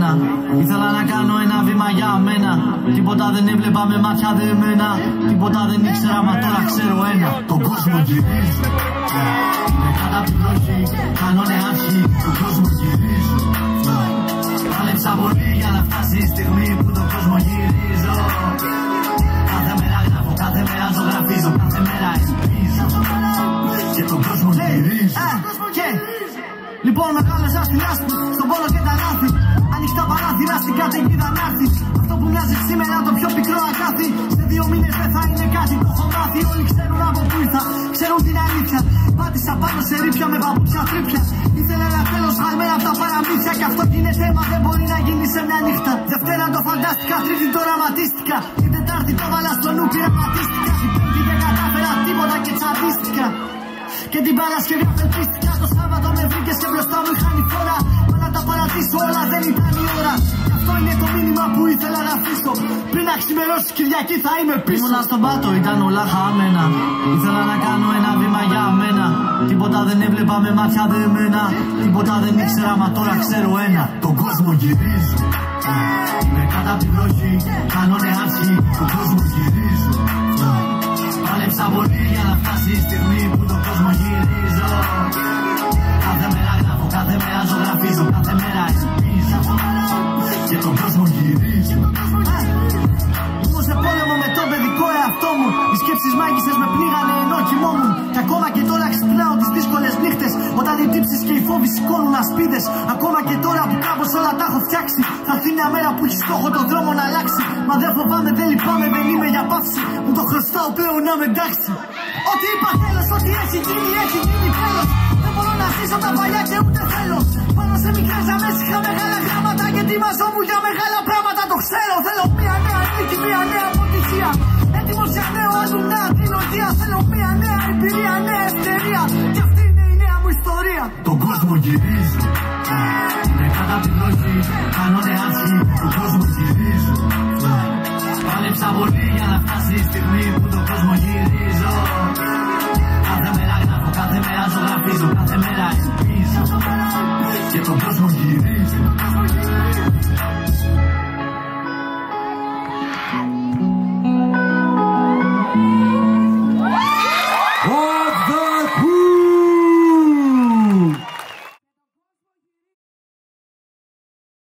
μένα. Ήθελα να κάνω ένα βήμα για μένα. Τίποτα δεν έβλεπα με μάτια δεμένα. Τίποτα δεν ήξερα, μα τώρα ξέρω ένα. Τον κόσμο γυρίζει. Με κάτω απ' την βροχή, κάνωνε αρχή. Τον κόσμο γυρίζει. Πάλεψα πολύ για να φτάσει η στιγμή που τον κόσμο γυρίζω. Κάθε μέρα γράφω, κάθε μέρα ζωγραφίζω, κάθε μέρα ελπίζω. Και τον κόσμο γυρίζω. Λοιπόν, με κάλεσα στη λάσπη, στον πόνο και τα λάθη. Ανοίξε τα παράθυρα στην καταιγίδα να έρθει. Αυτό που μοιάζει σήμερα το πιο πικρό ακάθι. Σε 2 μήνες δεν θα είναι κάτι, το έχω μάθει. Όλοι ξέρουν από πού ήρθα, ξέρουν την αλήθεια. Πάτησα πάνω σε ρήπια με παπούτσια τρίπια. Ήθελα ένα τέλος χαλμένα από τα παραμύθια. Και αυτό είναι θέμα, δεν μπορεί να γίνει σε μια νύχτα. Δευτέρα το φαντάστηκα, Τρίτη το ραματίστηκα. Την Τετάρτη το βάλα στο νου πειραματίστηκα. Την Πέμπτη δεν κατάφερα τίποτα και τσαντίστηκα. Και την Παρασκευή αφελτίστηκα. Το Σάββατο με βρήκες και μπροστά μου είχαν η φόρα. Μα να τα παρατήσω όλα, δεν ήταν η ώρα. Και αυτό είναι το μήνυμα που ήθελα να αφήσω. Πριν να ξημερώσει Κυριακή θα είμαι πίσω. Ήμουνα στον πάτο, ήταν όλα χαμένα. Ήθελα να κάνω ένα βήμα για μένα. Τίποτα δεν έβλεπα με μάτια δεμένα. Τίποτα δεν ήξερα, μα τώρα ξέρω ένα. Τον κόσμο γυρίζω. Είμαι κάτω απ' την βροχή, κάνωνε αρχή. Τον κόσμο γυρίζω. Πάλεψα πολύ για να φτάσει η στιγμή που τον κόσμο γυρίζω. Κάθε μέρα γράφω, κάθε μέρα ζωγραφίζω, κάθε μέρα ελπίζω. Και τον κόσμο γυρίζω. Όμως σε πόλεμο με το παιδικό εαυτό μου. Οι σκέψεις μάγισσες με πνίγανε ενώ κοιμόμουν. Και ακόμα και τώρα ξυπνάω τις δύσκολες νύχτες. Όταν οι τύψεις και οι φόβοι σηκώνουν ασπίδες. Ακόμα και τώρα που κάπως όλα τα έχω φτιάξει. Θα έρθει μια μέρα που έχει στόχο τον δρόμο να αλλάξει. Μα δεν φοβάμαι, δεν λυπάμαι, δεν είμαι για πάυση. Μου το χρωστάω πλέον να με εντάξει. Ό,τι είπα τέλος, ό,τι έχει γίνει, έχει γίνει τέλος. Δεν μπορώ να ζήσω τα παλιά και ούτε θέλω. Πάνω σε μικρές ζαμές είχα μεγάλα γράμματα. Και ετοιμαζόμουν για μεγάλα πράγματα, το ξέρω. Θέλω μια νέα νίκη, μια νέα αποτυχία. Έτοιμος για νέο άλμπουμ, νέα τριλογία. Θέλω μια νέα εμπειρία, νέα ευκαιρία. Και αυτή είναι η νέα μου ιστορία. Τον κόσμο γυρίζω. Είναι κάτω απ' την βροχή, κάνωνε αρχή. Τον κόσμο γυρίζω. Πάλεψα πολύ για να φτάσει η στιγμή που τον κόσμο γυρίζει.